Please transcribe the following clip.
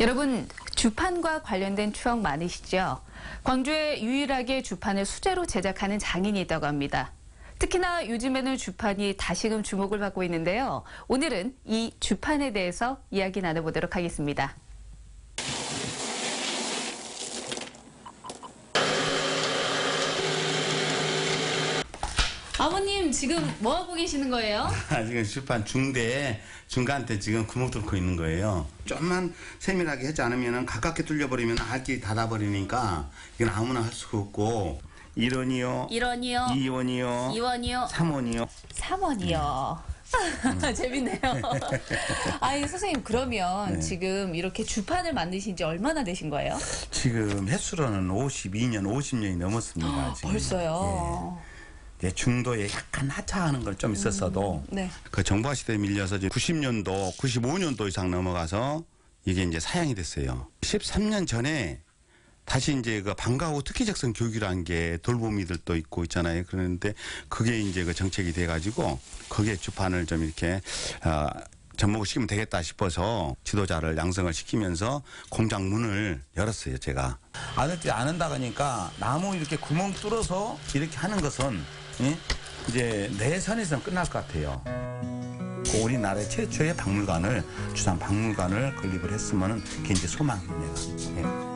여러분, 주판과 관련된 추억 많으시죠? 광주에 유일하게 주판을 수제로 제작하는 장인이 있다고 합니다. 특히나 요즘에는 주판이 다시금 주목을 받고 있는데요. 오늘은 이 주판에 대해서 이야기 나눠보도록 하겠습니다. 아버님, 지금 뭐 하고 계시는 거예요? 지금 주판 중간 때 지금 구멍 뚫고 있는 거예요. 좀만 세밀하게 하지 않으면 가깝게 뚫려버리면 알끼리 닫아버리니까 이건 아무나 할 수가 없고. 1원이요. 1원이요. 2원이요. 2원이요. 3원이요. 3원이요. 재밌네요. 아니, 선생님, 그러면 지금 이렇게 주판을 만드신 지 얼마나 되신 거예요? 지금 횟수로는 50년이 넘었습니다. 지금. 벌써요? 예, 중도에 약간 하차하는 걸 좀 있었어도 그 정부화 시대에 밀려서 90년도, 95년도 이상 넘어가서 이게 이제 사양이 됐어요. 13년 전에 다시 이제 그 방과후 특기적성 교육이라는 게 돌보미들도 있고 있잖아요. 그런데 그게 이제 그 정책이 돼가지고 거기에 주판을 좀 이렇게 접목을 시키면 되겠다 싶어서 지도자를 양성을 시키면서 공장 문을 열었어요, 제가. 아들들이 안 한다 그러니까 나무 이렇게 구멍 뚫어서 이렇게 하는 것은 이제 내 선에서는 끝날 것 같아요. 우리나라의 최초의 박물관을, 주산 박물관을 건립을 했으면 그게 이제 소망입니다.